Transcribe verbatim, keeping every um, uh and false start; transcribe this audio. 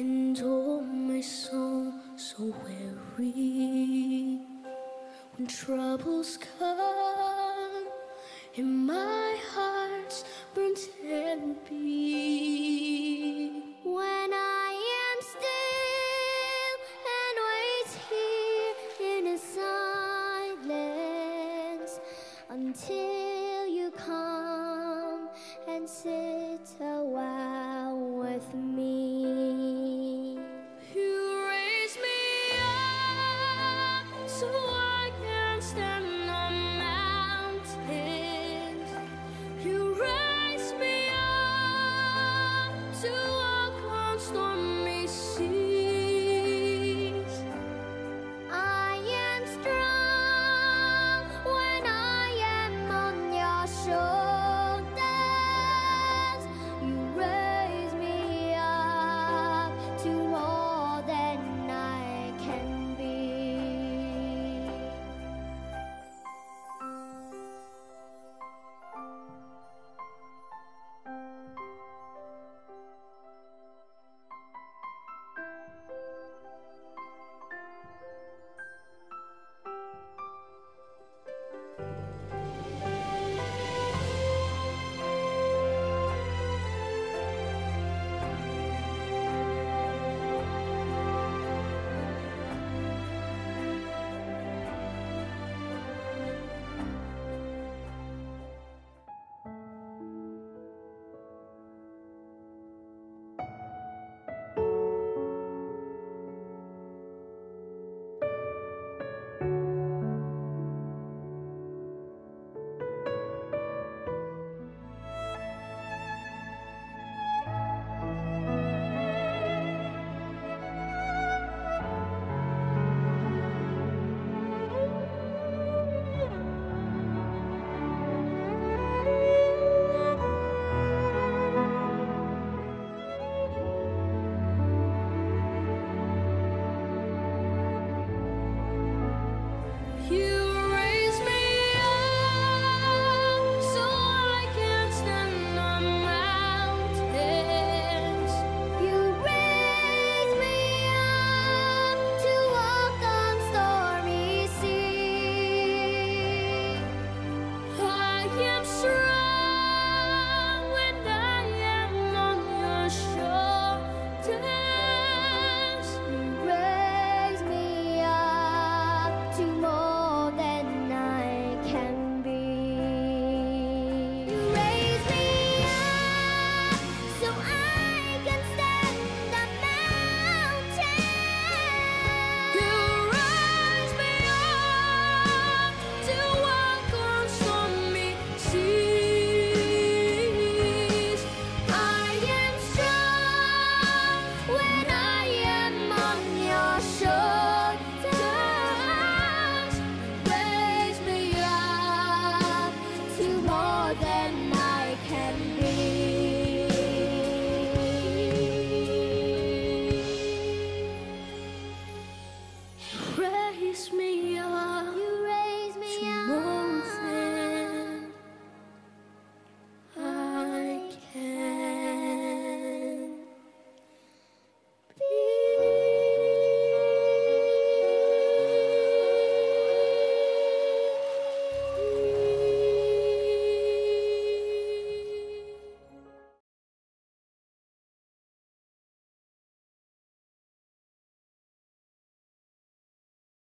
and oh, my soul so weary. When troubles come and my heart's burnt and be, when I am still and wait here in a silence until you come and sit a while with me.